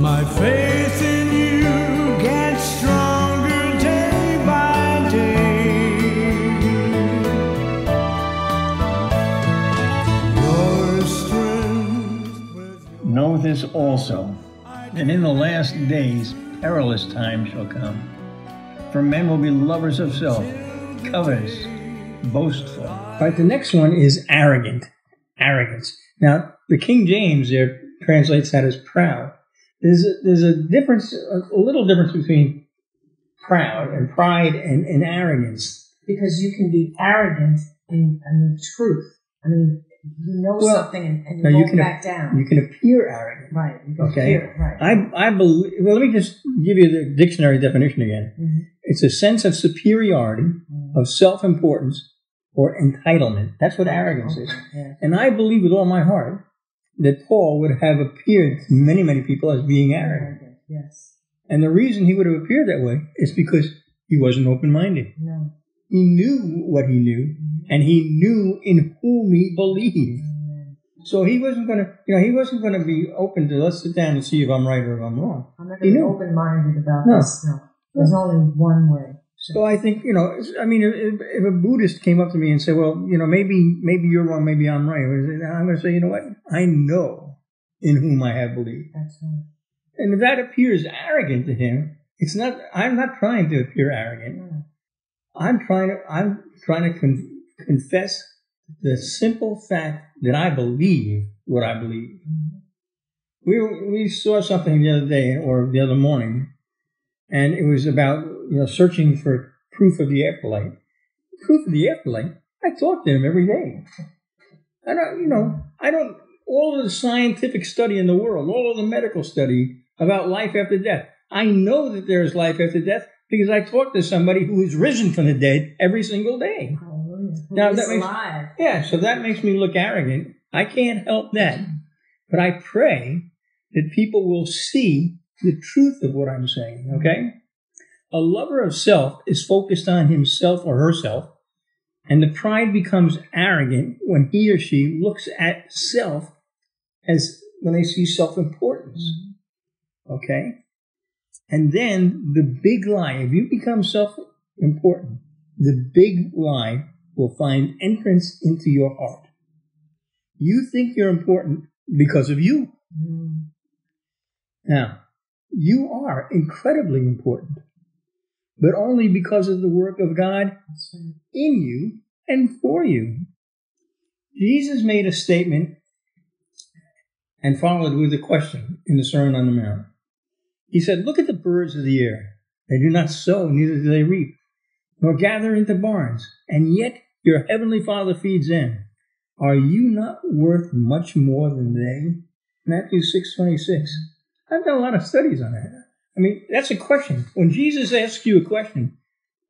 My faith in you gets stronger day by day. Your strength with your know this also, that in the last days perilous times shall come. For men will be lovers of self, covetous, boastful. But the next one is arrogant. Arrogance. Now, the King James there translates that as proud. There's a difference, a little difference between proud and pride and arrogance. Because you can be arrogant in truth. I mean, you know something and you won't back down. You can appear arrogant. Right. You can appear, right. I believe, well, let me just give you the dictionary definition again. Mm-hmm. It's a sense of superiority, mm-hmm. of self-importance, or entitlement. That's what arrogance is. Yeah. And I believe with all my heart that Paul would have appeared to many, many people as being arrogant. Yes. And the reason he would have appeared that way is because he wasn't open-minded. No. He knew what he knew, and he knew in whom he believed. So he wasn't going to, you know, he wasn't going to be open to, let's sit down and see if I'm right or if I'm wrong. I'm not going to be open-minded about this. No. There's only one way. So I think, you know, I mean, if a Buddhist came up to me and said, well, you know, maybe you're wrong, maybe I'm right, I'm going to say, you know what? I know in whom I have believed. That's right. And if that appears arrogant to him, it's not, I'm not trying to appear arrogant. No. I'm trying to confess the simple fact that I believe what I believe. Mm-hmm. We saw something the other day or the other morning, and it was about, you know, searching for proof of the afterlife. Proof of the afterlife? I talk to him every day. I don't, you know, all of the scientific study in the world, all of the medical study about life after death. I know that there is life after death because I talk to somebody who is risen from the dead every single day. Hallelujah. Now, that makes, yeah, so that makes me look arrogant. I can't help that. But I pray that people will see the truth of what I'm saying, okay? A lover of self is focused on himself or herself, and the pride becomes arrogant when he or she looks at self as when they see self-importance, okay? And then the big lie, if you become self-important, the big lie will find entrance into your heart. You think you're important because of you. Now, you are incredibly important, but only because of the work of God in you and for you. Jesus made a statement and followed with a question in the Sermon on the Mount. He said, look at the birds of the air. They do not sow, neither do they reap, nor gather into barns, and yet your heavenly Father feeds them. Are you not worth much more than they? Matthew 6:26. I've done a lot of studies on that. I mean, that's a question. When Jesus asks you a question,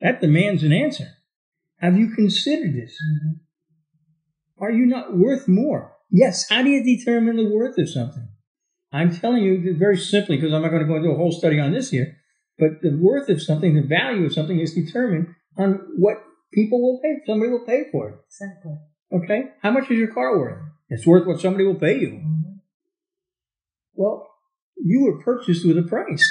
that demands an answer. Have you considered this? Mm-hmm. Are you not worth more? Yes. How do you determine the worth of something? I'm telling you very simply, because I'm not going to go into a whole study on this here, but the worth of something, the value of something is determined on what people will pay. Somebody will pay for it. Exactly. Okay? How much is your car worth? It's worth what somebody will pay you. Mm-hmm. Well, you were purchased with a price.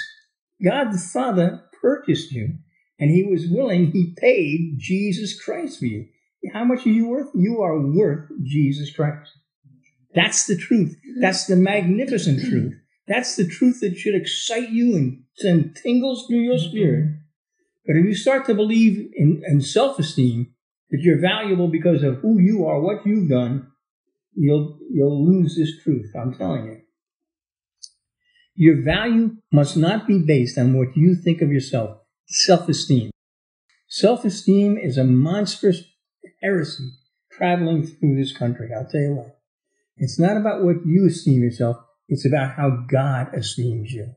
God the Father purchased you, and he was willing, he paid Jesus Christ for you. How much are you worth? You are worth Jesus Christ. That's the truth. That's the magnificent truth. That's the truth that should excite you and send tingles through your spirit. But if you start to believe in self-esteem, that you're valuable because of who you are, what you've done, you'll lose this truth, I'm telling you. Your value must not be based on what you think of yourself. Self-esteem. Self-esteem is a monstrous heresy traveling through this country. I'll tell you what. It's not about what you esteem yourself. It's about how God esteems you.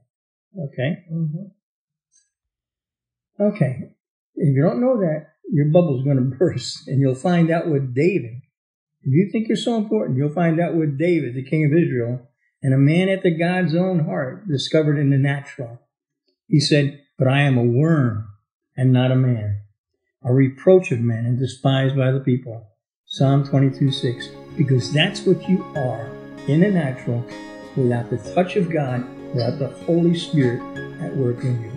Okay? Mm-hmm. Okay. If you don't know that, your bubble's going to burst, and you'll find out with David. If you think you're so important, you'll find out with David, the king of Israel, and a man after God's own heart discovered in the natural. He said, but I am a worm and not a man, a reproach of men and despised by the people. Psalm 22:6. Because that's what you are in the natural without the touch of God that the Holy Spirit at work in you.